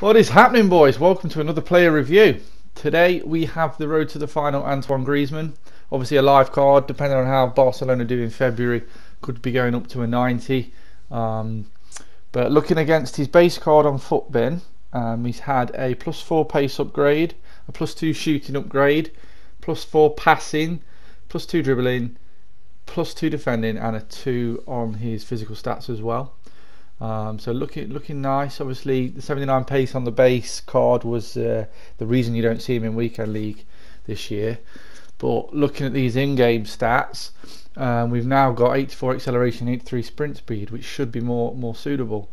What is happening, boys? Welcome to another player review. Today we have the road to the final Antoine Griezmann. Obviously a live card, depending on how Barcelona do in February, could be going up to a 90. But looking against his base card on Footbin, he's had a +4 pace upgrade, a +2 shooting upgrade, +4 passing, +2 dribbling, +2 defending, and a 2 on his physical stats as well. So looking nice. Obviously the 79 pace on the base card was the reason you don't see him in weekend league this year, but looking at these in-game stats, we've now got 84 acceleration, 83 sprint speed, which should be more suitable.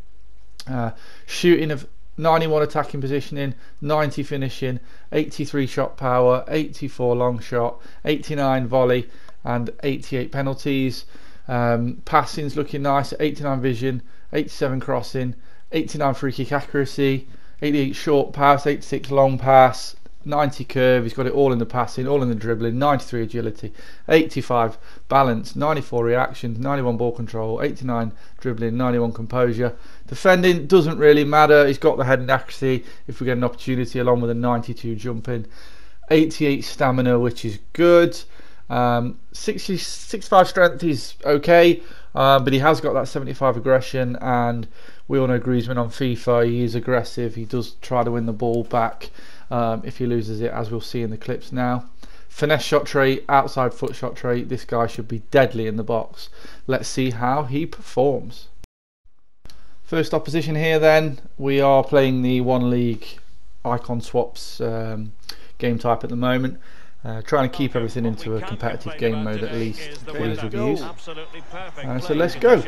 Shooting of 91, attacking positioning 90, finishing 83, shot power 84, long shot 89, volley, and 88 penalties. Passing's looking nice, 89 vision, 87 crossing, 89 free kick accuracy, 88 short pass, 86 long pass, 90 curve. He's got it all in the passing, all in the dribbling, 93 agility, 85 balance, 94 reactions, 91 ball control, 89 dribbling, 91 composure. Defending doesn't really matter. He's got the head and accuracy if we get an opportunity, along with a 92 jumping, 88 stamina, which is good. 65 strength is okay, but he has got that 75 aggression, and we all know Griezmann on FIFA, he is aggressive, he does try to win the ball back if he loses it, as we'll see in the clips now. Finesse shot trait, outside foot shot trait, this guy should be deadly in the box. Let's see how he performs. First opposition here then, we are playing the One League icon swaps game type at the moment. Trying to keep everything into a competitive game mode at least for these reviews. So let's go.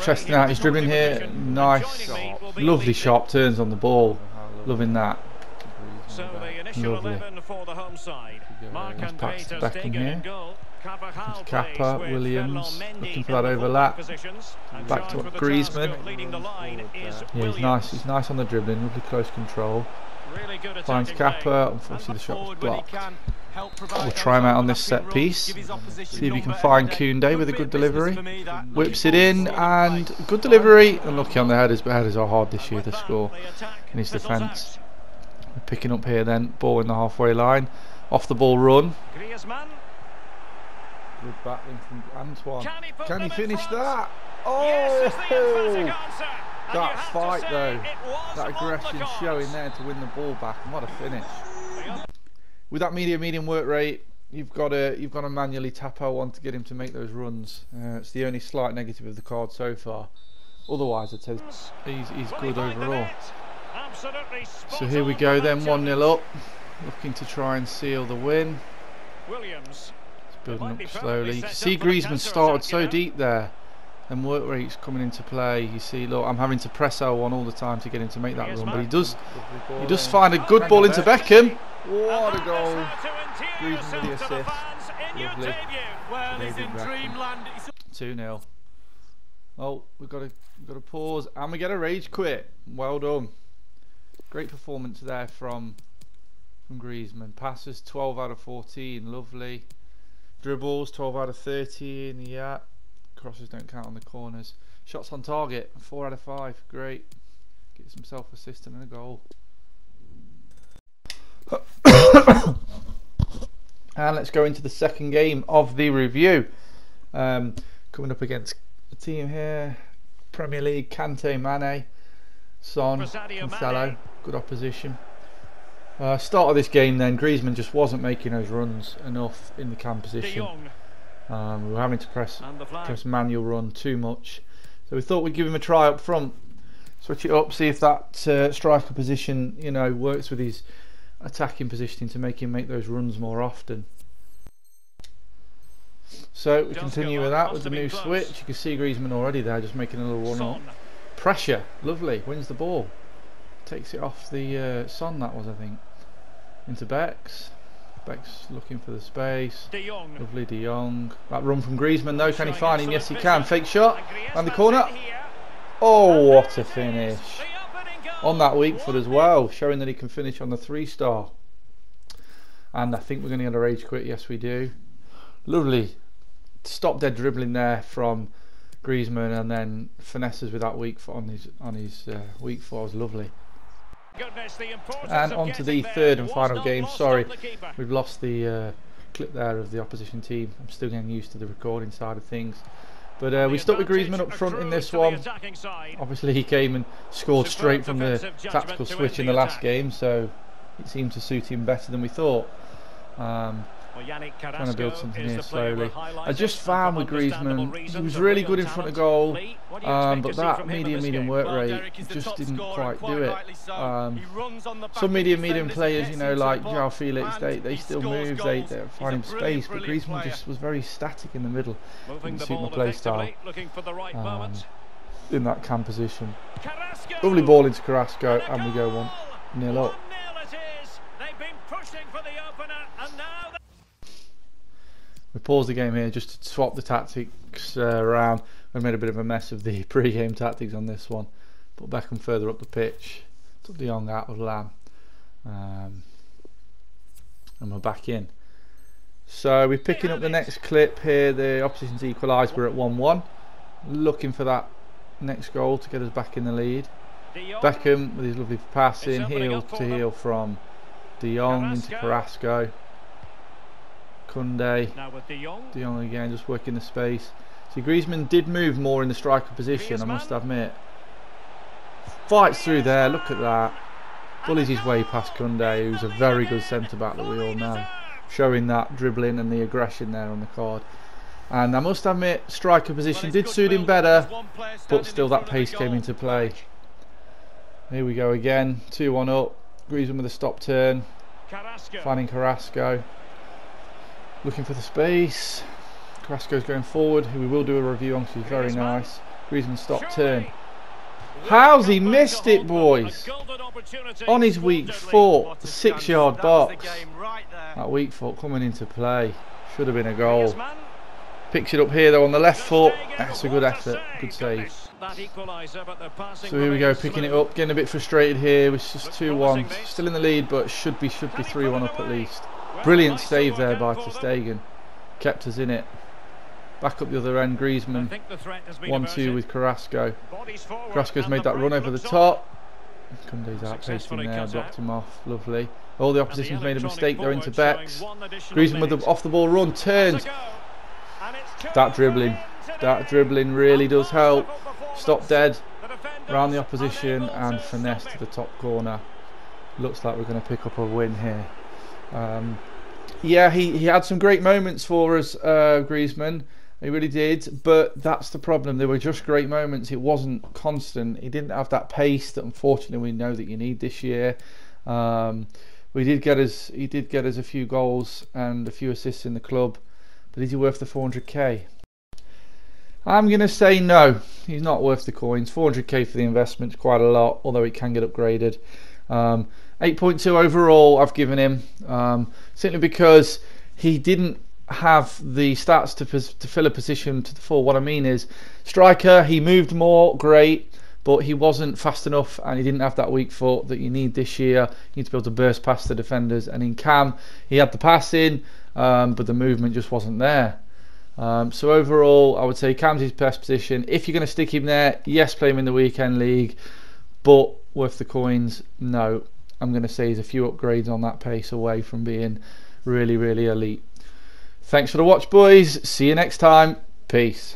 Chesting out his dribbling here. Nice, lovely sharp turns on the ball. Loving that. Lovely. Nice pass to Beckham here. Kappa, Williams, looking for that overlap. Back to Griezmann. Yeah, he's nice on the dribbling. Lovely close control. Finds Kappa, unfortunately the shot was blocked. We'll try him out on this set piece, see if he can find Koundé with a good delivery. Whips it in, and good delivery, unlucky on the headers, but headers are hard this year to score in his defence. Picking up here then, ball in the halfway line, off the ball run. Good battling from Antoine. Can he finish that? Oh! That fight though, that aggression showing there to win the ball back, and what a finish. With that medium work rate, you've got to manually tap L1 to get him to make those runs. It's the only slight negative of the card so far. Otherwise, I'd say he's good overall. So here we go then, 1-0 up, looking to try and seal the win. It's building up slowly. You can see Griezmann started so deep there, and work rate's coming into play. You see, look, I'm having to press L1 all the time to get him to make that run, but he does find a good ball into Beckham. What a goal. Griezmann with the assist. Lovely. 2-0. Oh, we've got to pause, and we get a rage quit. Well done. Great performance there from Griezmann. Passes 12 out of 14, lovely. Dribbles 12 out of 13, yeah. Crosses don't count on the corners. Shots on target, 4 out of 5. Great. Gets himself a assist and a goal. And let's go into the second game of the review. Coming up against the team here, Premier League, Kanté, Mané, Son, Cancelo. Good opposition. Start of this game then, Griezmann just wasn't making those runs enough in the cam position. We were having to press manual run too much, so we thought we'd give him a try up front, switch it up, see if that striker position, you know, works with his attacking positioning to make him make those runs more often. So we continue with that, with the new switch. You can see Griezmann already there, just making a little one-up. Pressure, lovely, wins the ball, takes it off the Son, that was, I think, into Becks. Beck's looking for the space. De Jong. Lovely De Jong. That run from Griezmann though, can he find him? Yes, he can. Fake shot. Round the corner. Oh, what a finish. On that weak foot as well, showing that he can finish on the 3-star. And I think we're going to get a rage quit. Yes, we do. Lovely. Stop dead dribbling there from Griezmann, and then finesses with that weak foot on his weak foot. It was lovely. And on to the third and final game. Sorry, we've lost the clip there of the opposition team. I'm still getting used to the recording side of things. But we stuck with Griezmann up front in this one. Obviously he came and scored straight from the tactical switch in the last game, so it seemed to suit him better than we thought. Trying to build something here slowly. I just found with Griezmann, he was really good in front of goal, but that medium work rate just didn't quite do it. Some medium players, you know, like João Félix, they still move, they find space, but Griezmann just was very static in the middle. Didn't suit my play style in that cam position. Lovely ball into Carrasco, and we go 1-0 up. We paused the game here just to swap the tactics around. We made a bit of a mess of the pre-game tactics on this one. Put Beckham further up the pitch, took De Jong out of Lam, and we're back in. So we're picking up the next clip here. The opposition's equalised. We're at 1-1, looking for that next goal to get us back in the lead. Beckham with his lovely pass in, heel to heel from De Jong into Carrasco. Koundé, De Jong again, just working the space. See, Griezmann did move more in the striker position, I must admit. Fights through there, look at that. Bullies his way past Koundé, who's a very good centre-back that we all know. Showing that dribbling and the aggression there on the card. And I must admit, striker position did suit him better, but still that pace came into play. Here we go again, 2-1 up. Griezmann with a stop turn, finding Carrasco. Looking for the space. Carrasco's going forward, who we will do a review on because he's very nice. Griezmann stop turn. How's he missed it, boys? On his week 4, 6-yard box. That week 4 coming into play. Should have been a goal. Picks it up here though on the left foot. That's a good effort, good save. So here we go, picking it up. Getting a bit frustrated here. It's just 2-1. Still in the lead, but should be 3-1 up at least. Brilliant save there by Ter Stegen. Kept us in it. Back up the other end, Griezmann. 1-2 with Carrasco. Carrasco's made that run over the top. Koundé's outpaced him there, blocked him off. Lovely. All the opposition's made a mistake there into Becks. Griezmann with the off the ball run, turns. That dribbling really does help. Stop dead. Round the opposition and finesse to the top corner. Looks like we're going to pick up a win here. Yeah, he had some great moments for us, Griezmann. He really did, but that's the problem. They were just great moments. It wasn't constant. He didn't have that pace that unfortunately we know that you need this year. He did get us a few goals and a few assists in the club, but is he worth the 400k? I'm gonna say no. He's not worth the coins. 400k for the investment's quite a lot, although it can get upgraded. 8.2 overall I've given him, simply because he didn't have the stats to fill a position to the full. What I mean is, striker, he moved more, great, but he wasn't fast enough and he didn't have that weak foot that you need this year. You need to be able to burst past the defenders, and in cam he had the passing, but the movement just wasn't there. So overall I would say cam's his best position. If you're going to stick him there, yes, play him in the weekend league, but worth the coins, no. I'm going to say there's a few upgrades on that pace away from being really, really elite. Thanks for the watch, boys. See you next time. Peace.